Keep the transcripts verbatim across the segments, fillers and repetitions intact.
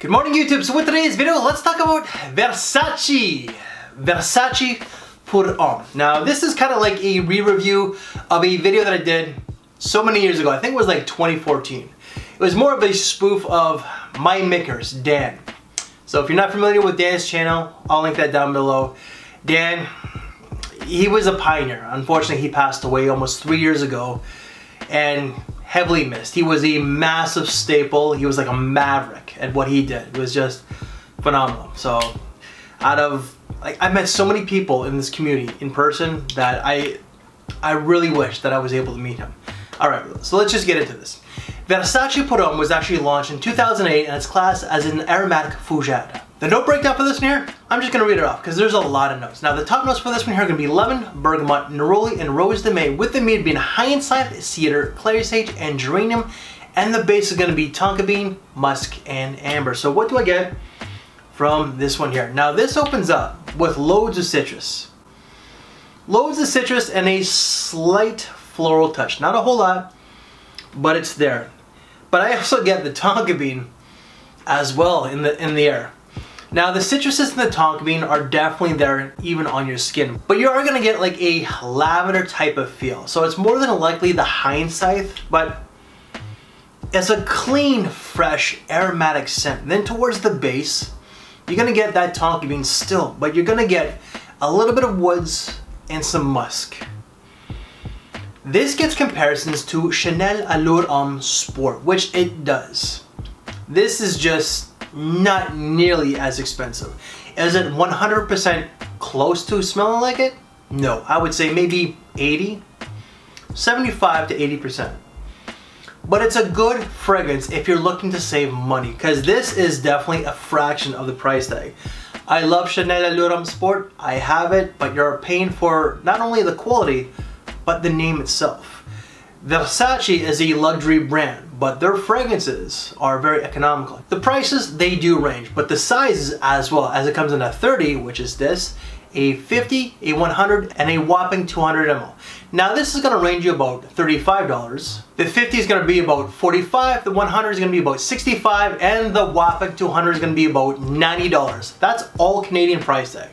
Good morning YouTube, so with today's video let's talk about Versace. Versace Pour Homme. Now this is kind of like a re-review of a video that I did so many years ago. I think it was like twenty fourteen. It was more of a spoof of my makers, Dan. So if you're not familiar with Dan's channel, I'll link that down below. Dan, he was a pioneer. Unfortunately he passed away almost three years ago and heavily missed. He was a massive staple. He was like a maverick at what he did. It was just phenomenal. So out of, like, I met so many people in this community in person that I I really wish that I was able to meet him. Alright, so let's just get into this. Versace Pour Homme was actually launched in two thousand eight and it's classed as an aromatic fougere. The note breakdown for this one here, I'm just going to read it off because there's a lot of notes. Now the top notes for this one here are going to be lemon, bergamot, neroli, and rose de may, with the mead being hindsight, cedar, clary sage, and geranium, and the base is going to be tonka bean, musk, and amber. So what do I get from this one here? Now this opens up with loads of citrus. Loads of citrus and a slight floral touch. Not a whole lot, but it's there. But I also get the tonka bean as well in the, in the air. Now the citruses and the tonka bean are definitely there even on your skin, but you are going to get like a lavender type of feel. So it's more than likely the hindsight, but it's a clean, fresh, aromatic scent. Then towards the base, you're going to get that tonka bean still, but you're going to get a little bit of woods and some musk. This gets comparisons to Chanel Allure Homme Sport, which it does. This is just not nearly as expensive. Is it one hundred percent close to smelling like it? No, I would say maybe eighty, seventy-five to eighty percent. But it's a good fragrance if you're looking to save money, because this is definitely a fraction of the price tag. I love Chanel Allure Homme Sport, I have it, but you're paying for not only the quality, but the name itself. Versace is a luxury brand, but their fragrances are very economical. The prices, they do range, but the sizes as well, as it comes in a thirty, which is this, a fifty, a one hundred, and a whopping two hundred milliliters. Now this is going to range you about thirty-five dollars, the fifty is going to be about forty-five dollars, the one hundred is going to be about sixty-five dollars, and the whopping two hundred is going to be about ninety dollars. That's all Canadian price tag.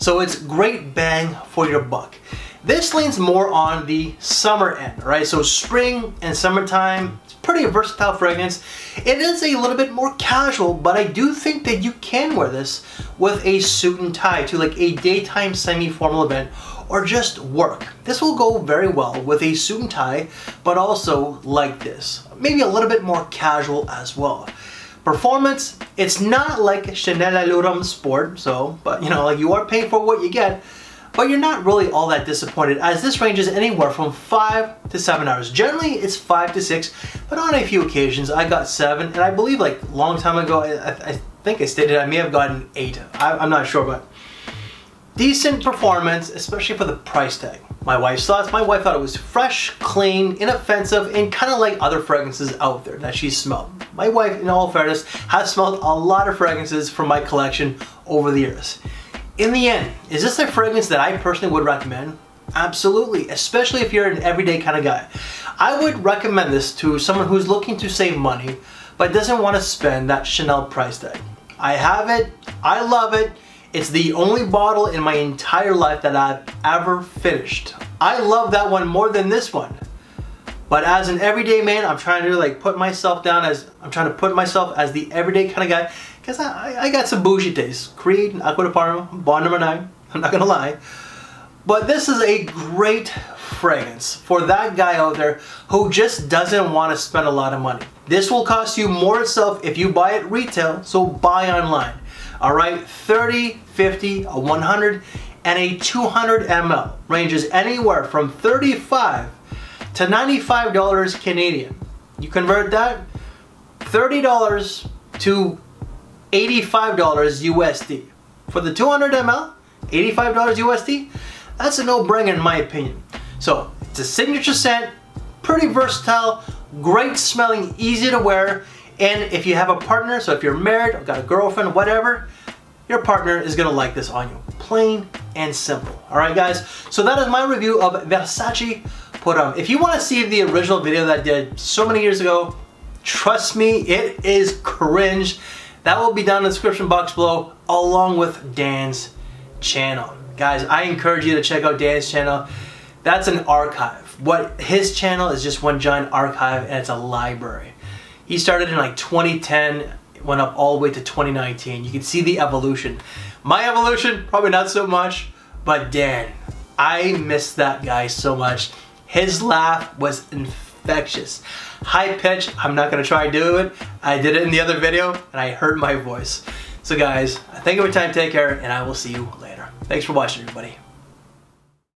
So it's great bang for your buck. This leans more on the summer end, right? So spring and summertime, it's pretty a versatile fragrance. It is a little bit more casual, but I do think that you can wear this with a suit and tie to like a daytime semi-formal event or just work. This will go very well with a suit and tie, but also like this. Maybe a little bit more casual as well. Performance, it's not like Chanel Allure Homme Sport, so, but you know, like you are paying for what you get. But you're not really all that disappointed, as this ranges anywhere from five to seven hours. Generally, it's five to six, but on a few occasions, I got seven, and I believe like a long time ago, I, I think I stated I may have gotten eight. I, I'm not sure, but decent performance, especially for the price tag. My wife's thoughts, my wife thought it was fresh, clean, inoffensive, and kind of like other fragrances out there that she smelled. My wife, in all fairness, has smelled a lot of fragrances from my collection over the years. In the end, is this a fragrance that I personally would recommend? Absolutely, especially if you're an everyday kind of guy. I would recommend this to someone who's looking to save money, but doesn't want to spend that Chanel price tag. I have it, I love it, it's the only bottle in my entire life that I've ever finished. I love that one more than this one. But as an everyday man, I'm trying to like put myself down as, I'm trying to put myself as the everyday kind of guy, because I, I got some bougie tastes. Creed and Aqua de Parma, Bond Number nine, I'm not gonna lie. But this is a great fragrance for that guy out there who just doesn't want to spend a lot of money. This will cost you more itself if you buy it retail, so buy online. All right, thirty, fifty, a one hundred, and a two hundred milliliters ranges anywhere from thirty-five to ninety-five dollars Canadian. You convert that, thirty dollars to eighty-five dollars U S D. For the two hundred milliliters, eighty-five dollars U S D, that's a no-brainer in my opinion. So, it's a signature scent, pretty versatile, great smelling, easy to wear, and if you have a partner, so if you're married, or got a girlfriend, whatever, your partner is gonna like this on you. Plain and simple. Alright guys, so that is my review of Versace Pour Homme. If you want to see the original video that I did so many years ago, trust me, it is cringe. That will be down in the description box below, along with Dan's channel. Guys, I encourage you to check out Dan's channel. That's an archive. What his channel is just one giant archive, and it's a library. He started in like twenty ten, went up all the way to twenty nineteen. You can see the evolution. My evolution, probably not so much, but Dan, I miss that guy so much. His laugh was infectious. High pitch, I'm not gonna try to do it. I did it in the other video and I hurt my voice. So guys, thank you for your time, take care, and I will see you later. Thanks for watching, everybody.